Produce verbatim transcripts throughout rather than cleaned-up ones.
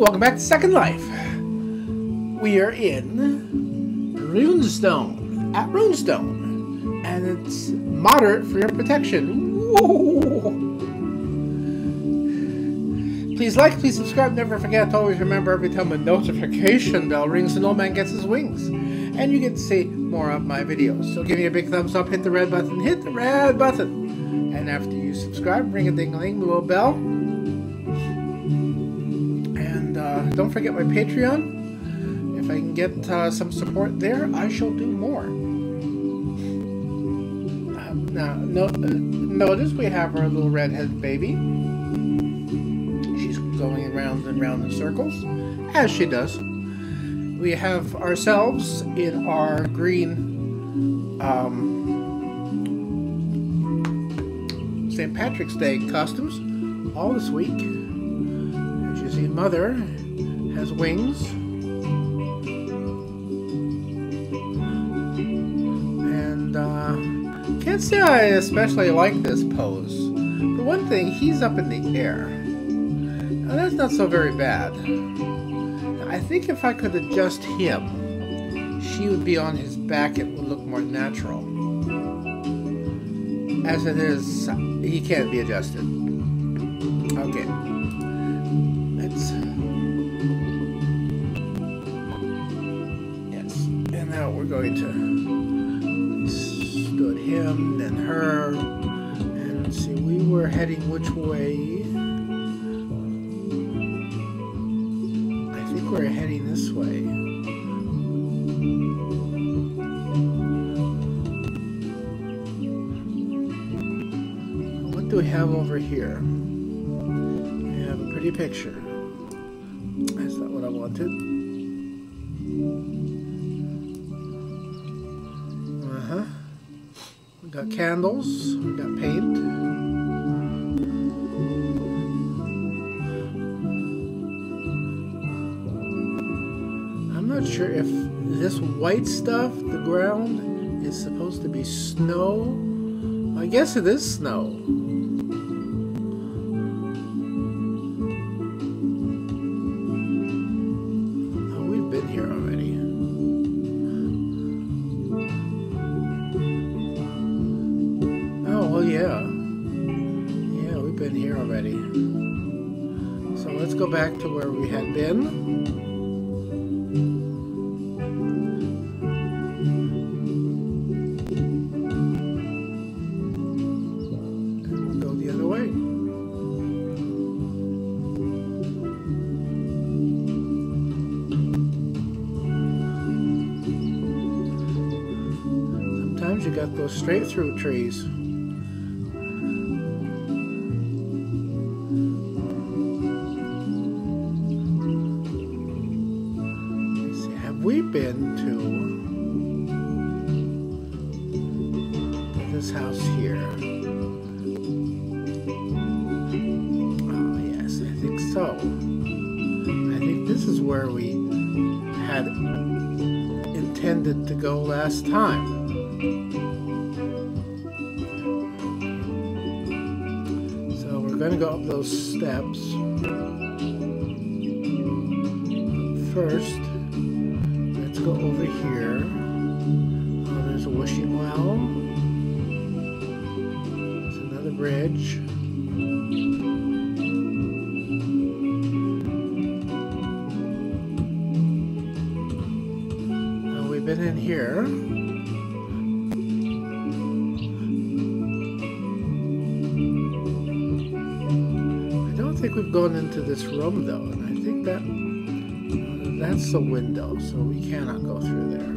Welcome back to Second Life. We are in Runestone, at Runestone, and it's moderate for your protection. Whoa. Please like, please subscribe, never forget to always remember every time a notification bell rings and no man gets his wings. And you get to see more of my videos. So give me a big thumbs up, hit the red button, hit the red button. And after you subscribe, ring a ding-a-ling, the little bell. And uh, don't forget my Patreon. If I can get uh, some support there, I shall do more. Uh, now, no, uh, notice we have our little redheaded baby. She's going around and round in circles, as she does. We have ourselves in our green um, Saint Patrick's Day costumes all this week. As you see, Mother has wings. And uh, can't say I especially like this pose. For one thing, he's up in the air. Now that's not so very bad. I think if I could adjust him, she would be on his back. It would look more natural. As it is, he can't be adjusted. Okay. Let's... Yes. And now we're going to... stood him, then her. And let's see, we were heading which way... we're heading this way. What do we have over here? We have a pretty picture. That's not what I wanted. Uh-huh. We got candles. We got paint. I'm not sure if this white stuff, the ground, is supposed to be snow. I guess it is snow. Oh, we've been here already. Oh, well, yeah. Yeah, we've been here already. So let's go back to where we had been. You got those straight through trees. Let's see, have we been to this house here? Oh, yes, I think so. I think this is where we had intended to go last time. So we're going to go up those steps first. Let's go over here. Oh, there's a wishing well. There's another bridge. Now we've been in here. I think we've gone into this room though, and I think that uh, that's the window, so we cannot go through there.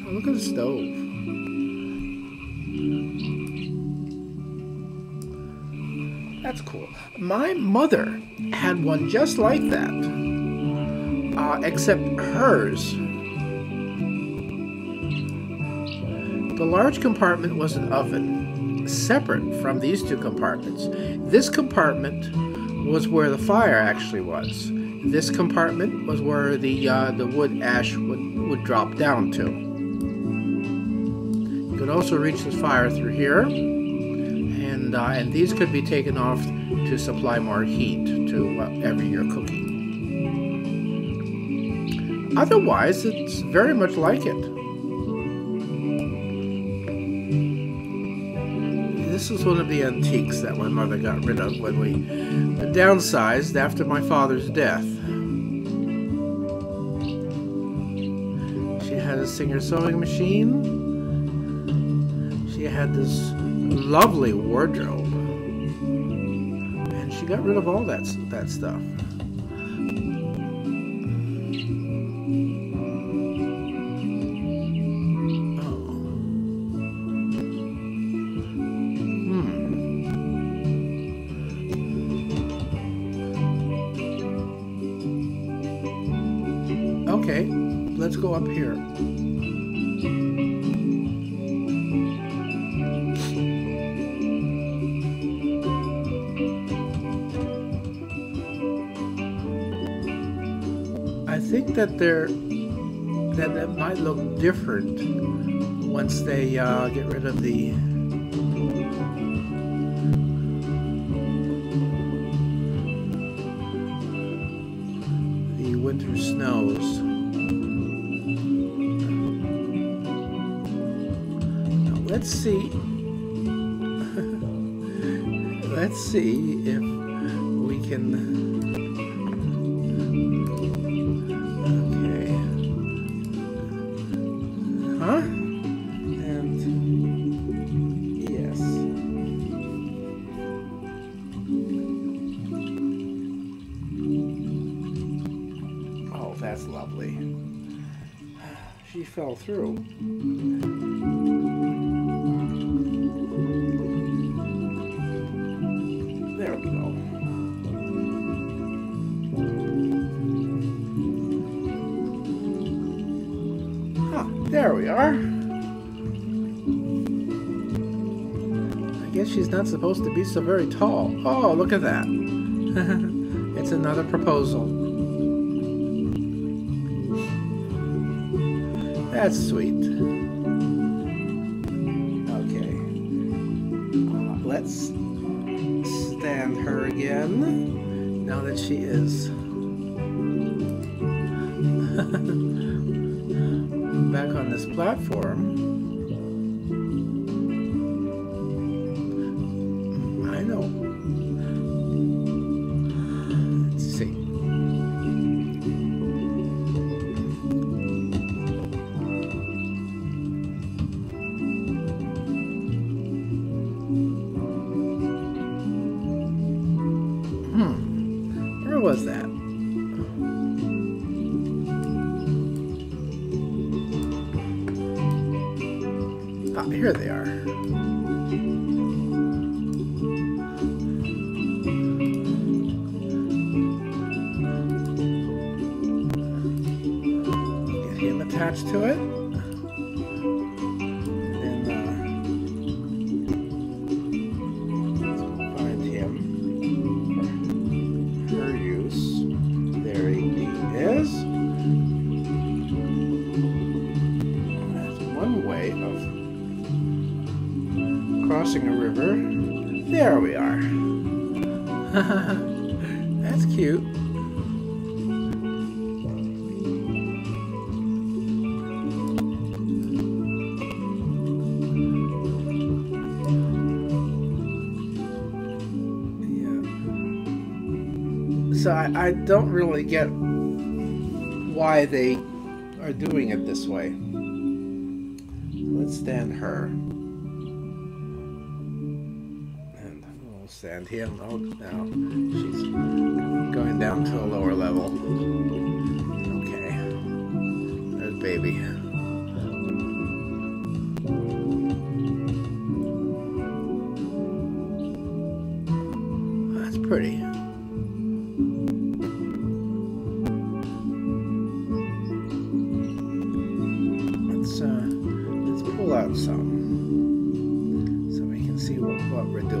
Oh, look at the stove. That's cool. My mother had one just like that, uh, except hers. The large compartment was an oven. Separate from these two compartments. This compartment was where the fire actually was. This compartment was where the uh, the wood ash would, would drop down to. You could also reach the fire through here, and uh, and these could be taken off to to supply more heat to whatever you're cooking. Otherwise, it's very much like it. This is one of the antiques that my mother got rid of when we downsized after my father's death. She had a Singer sewing machine. She had this lovely wardrobe. And she got rid of all that, that stuff. Oh. Hmm. Okay, let's go up here. I think that they're that that might look different once they uh, get rid of the the winter snows. Now let's see. Let's see if we can. That's lovely. She fell through. There we go. Huh, there we are. I guess she's not supposed to be so very tall. Oh, look at that. It's another proposal. That's sweet. Okay. Uh, let's stand her again, now that she is back on this platform. I know. Let's see. Was that? Ah, here they are. Get him attached to it. Crossing a river. There we are. That's cute. Yeah. So I, I don't really get why they are doing it this way. Let's stand her. Stand him. Oh, now she's going down to a lower level. Okay. There's baby. That's pretty. Let's uh let's pull out some so we can see what, what we're doing.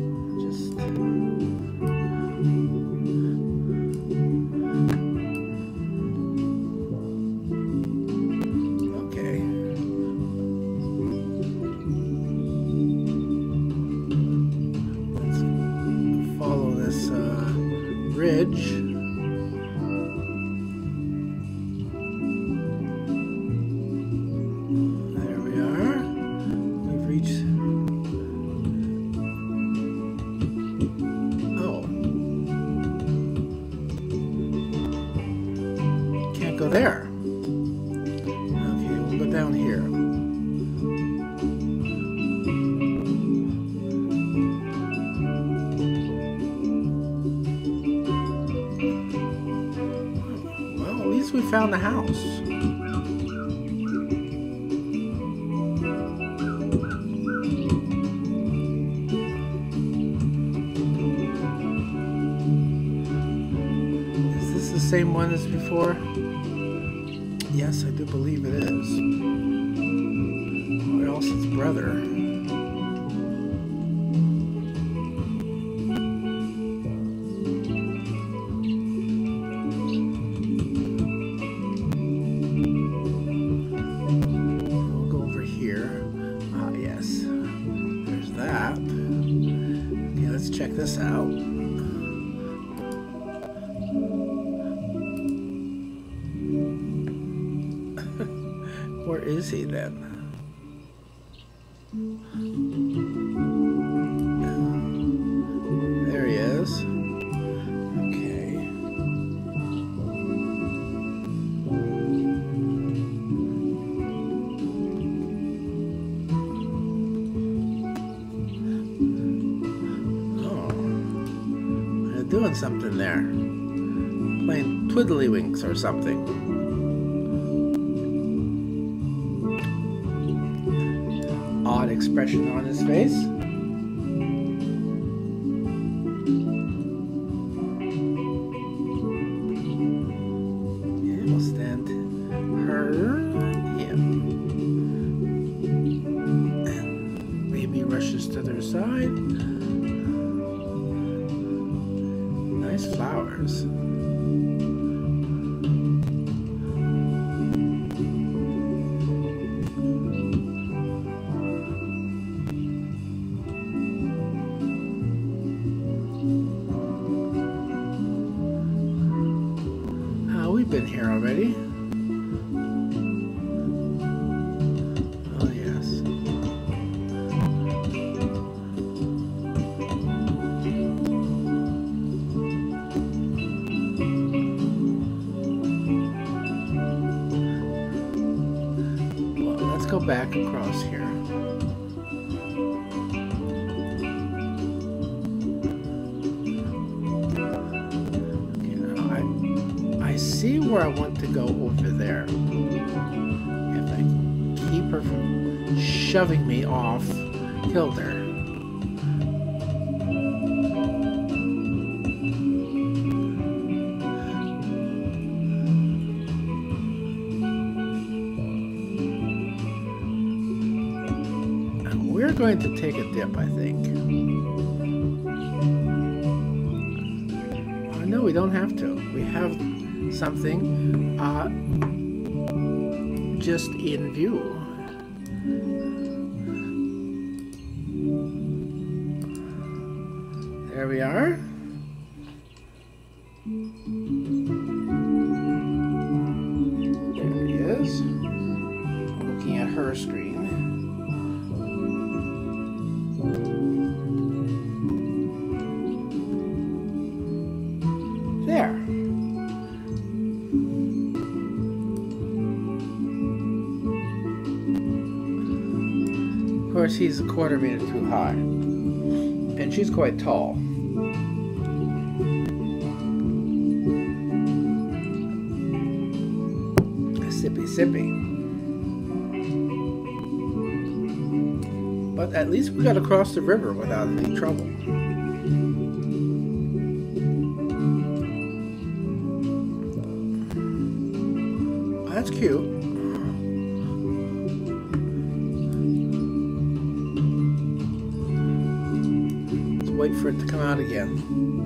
Just ridge. There we are. We've reached... Oh. Can't go there. Okay, we'll go down here. We found the house. Is this the same one as before? Yes, I do believe it is. Or else it's brother. Check this out. Where is he then? There he is. Okay. Doing something there. Playing twiddlywinks or something. Odd expression on his face. And we'll stand her and him. And baby rushes to their side. Flowers. Oh, we've been here already. Go back across here. Okay, now I, I see where I want to go over there. If I keep her from shoving me off kilter. We're going to take a dip, I think. Uh, no, we don't have to. We have something uh, just in view. There we are. There he is. I'm looking at her screen. There. Of course, he's a quarter meter too high, and she's quite tall. Sippy, sippy. But at least we got across the river without any trouble. That's cute. Let's wait for it to come out again.